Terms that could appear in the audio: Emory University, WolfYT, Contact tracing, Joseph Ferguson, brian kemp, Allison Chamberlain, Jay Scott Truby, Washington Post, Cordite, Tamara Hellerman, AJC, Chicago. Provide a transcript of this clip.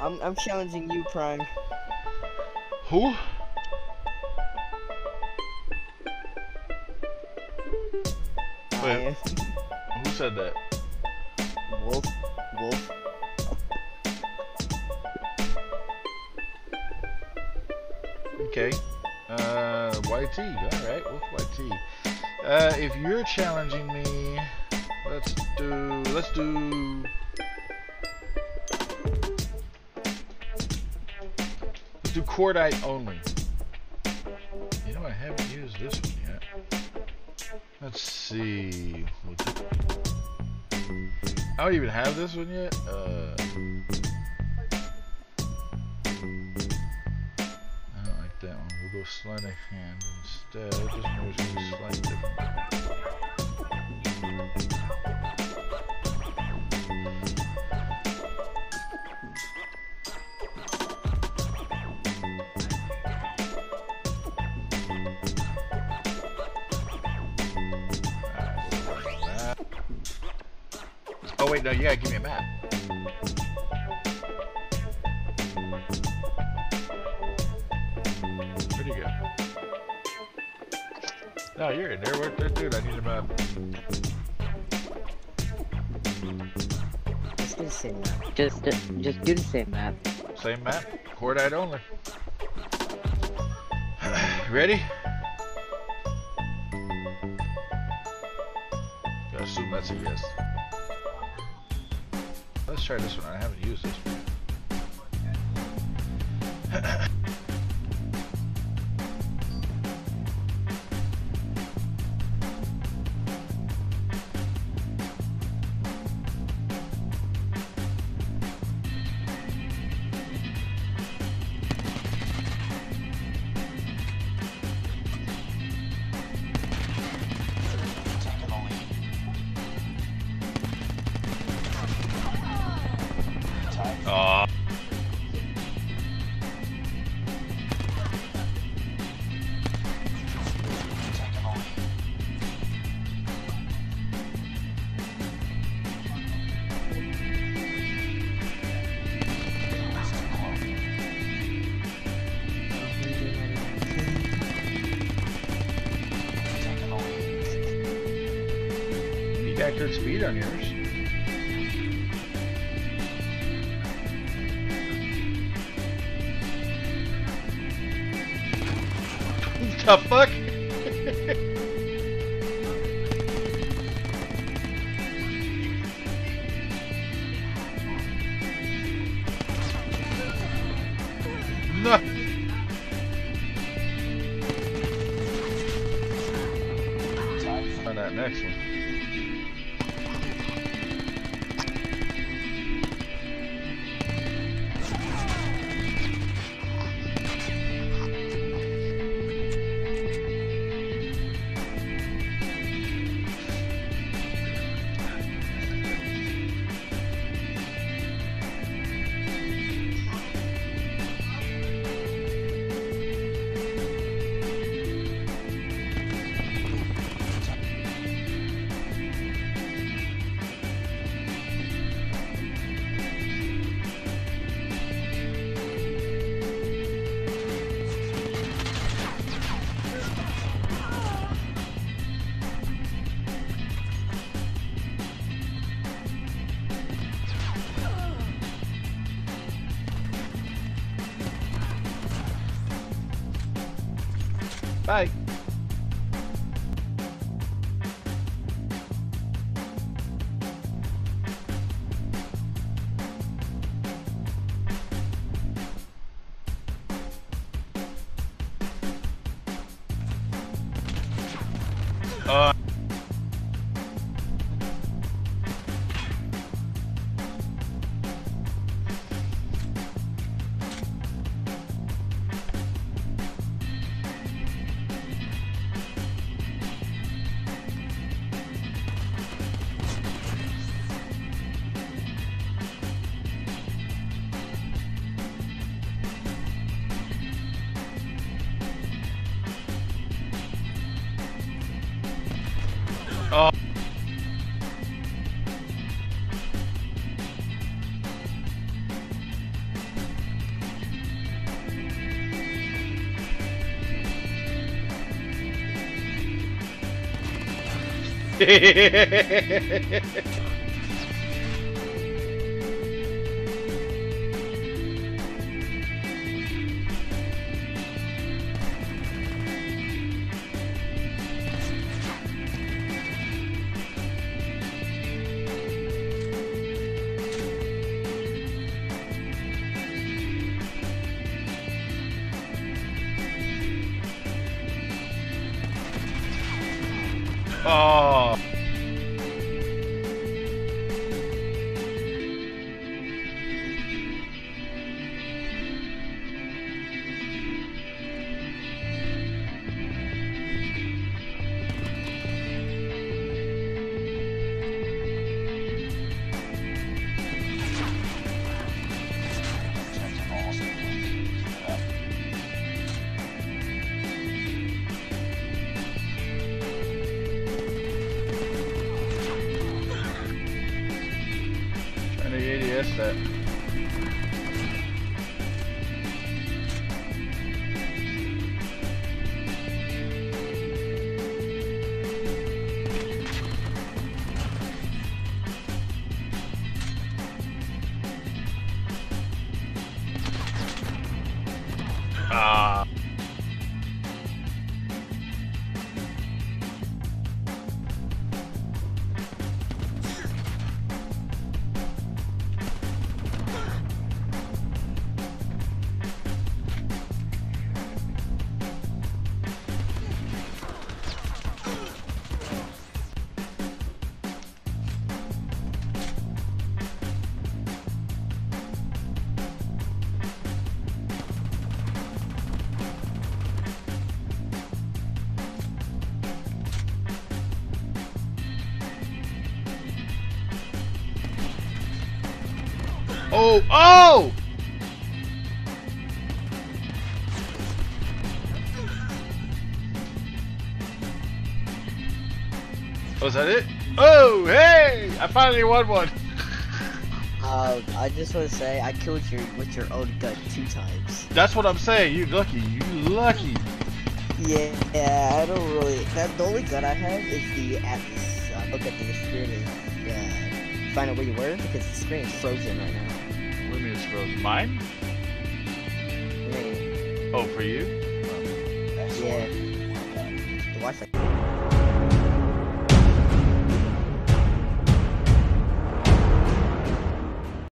I'm challenging you, Prime. Who? Wait, who said that? Wolf. Okay. YT. Alright, WolfYT. If you're challenging me, let's do Cordite only. You know, I haven't used this one yet. Let's see. I don't even have this one yet. I don't like that one. We'll go sleight of hand instead. This one was going to be slightly different. Oh wait, no, you gotta give me a map. Where'd you go? No, you're in there. Where's that dude? I need a map. Just do the same map. Just do the same map. Same map? Cordite only. Ready? I assume that's a yes. Let's try this one. I haven't used this one. Accurate speed on yours. The fuck? No. On that next one. Bye. Oh. That. Ah. Oh! Oh! Was that it? Oh! Hey! I finally won one! I just want to say, I killed you with your own gun 2 times. That's what I'm saying, you lucky, you lucky! Yeah, I don't really... the only gun I have is the Atlas. I look at the screen and find out where you were, because the screen is frozen right now. What do you mean it's frozen? Mine? Me. Oh, for you? Yeah. The Wi-Fi.